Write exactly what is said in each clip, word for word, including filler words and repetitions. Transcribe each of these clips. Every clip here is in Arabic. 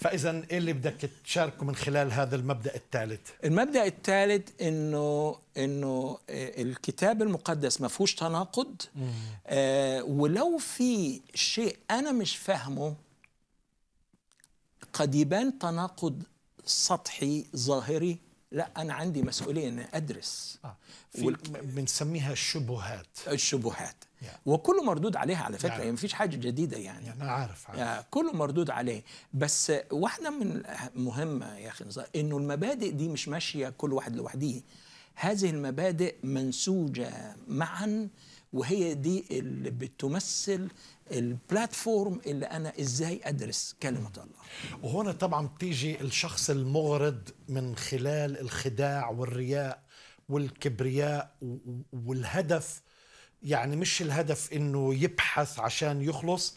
فإذا إيه اللي بدك تشاركه من خلال هذا المبدأ الثالث؟ المبدأ الثالث إنه إنه الكتاب المقدس ما فيهوش تناقض، آه ولو في شيء أنا مش فاهمه قد يبان تناقض سطحي ظاهري، لا أنا عندي مسؤولية إني أدرس. آه. بنسميها والك... الشبهات. الشبهات. يعني. وكله مردود عليها على فكرة، يعني مفيش حاجة جديدة يعني. أنا عارف. عارف. يعني كله مردود عليه، بس واحدة من مهمة يا أخي نزار إنه المبادئ دي مش ماشية كل واحد لوحده. هذه المبادئ منسوجة معا، وهي دي اللي بتمثل البلاتفورم اللي أنا إزاي أدرس كلمة الله. وهنا طبعا بتيجي الشخص المغرض من خلال الخداع والرياء والكبرياء، والهدف يعني مش الهدف إنه يبحث عشان يخلص،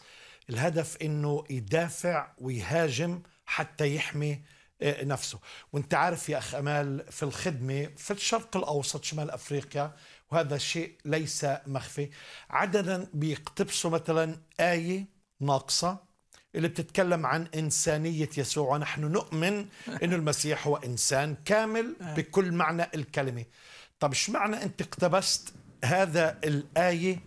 الهدف إنه يدافع ويهاجم حتى يحمي نفسه. وانت عارف يا أخ أمال، في الخدمة في الشرق الأوسط شمال أفريقيا، وهذا الشيء ليس مخفي، عادة بيقتبسوا مثلا آية ناقصة اللي بتتكلم عن إنسانية يسوع، ونحن نؤمن إن المسيح هو إنسان كامل بكل معنى الكلمة. طب إيش معنى أنت اقتبست هذا الآية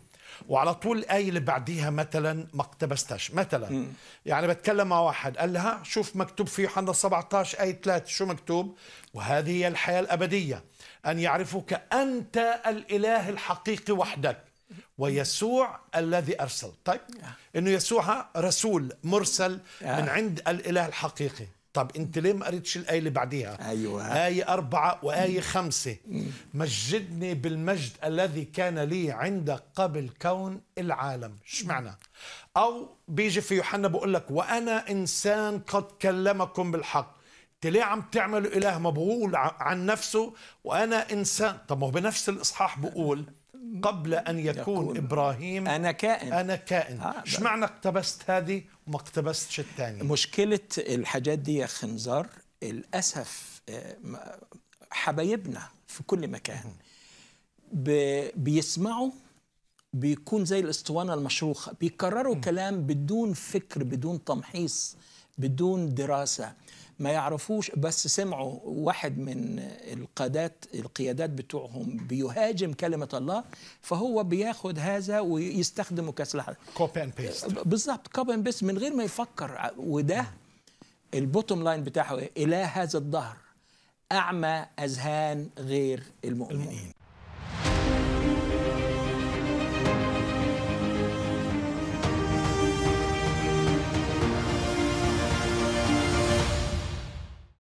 وعلى طول الآية اللي بعديها مثلا ما اقتبستهاش؟ مثلا يعني بتكلم مع واحد قال لها شوف مكتوب في يوحنا سبعة عشر آية ثلاثة، شو مكتوب؟ وهذه هي الحياة الأبدية أن يعرفوك أنت الإله الحقيقي وحدك ويسوع الذي أرسل. طيب إنه يسوع رسول مرسل من عند الإله الحقيقي، طب أنت ليه ما قريتش الآية اللي بعديها؟ أيوة. آية أربعة وآية خمسة، مجدني بالمجد الذي كان لي عندك قبل كون العالم. إيش معنى؟ أو بيجي في يوحنا بقول لك وأنا إنسان قد كلمكم بالحق. أنت ليه عم تعملوا إله مبغول عن نفسه وأنا إنسان؟ طب ما هو بنفس الإصحاح بقول قبل أن يكون, يكون إبراهيم أنا كائن. أنا كائن. إيش آه معنى اقتبست هذه وما اقتبستش الثانية؟ مشكلة الحاجات دي يا خنزار للأسف حبايبنا في كل مكان بيسمعوا، بيكون زي الأسطوانة المشروخة، بيكرروا م. كلام بدون فكر، بدون تمحيص، بدون دراسة، ما يعرفوش، بس سمعوا واحد من القادات القيادات بتوعهم بيهاجم كلمة الله، فهو بياخد هذا ويستخدمه كسلاح. كوبي اند بيست. بالظبط، كوبي اند بيست من غير ما يفكر. وده البوتوم لاين بتاعه، إلى هذا الدهر أعمى أذهان غير المؤمنين.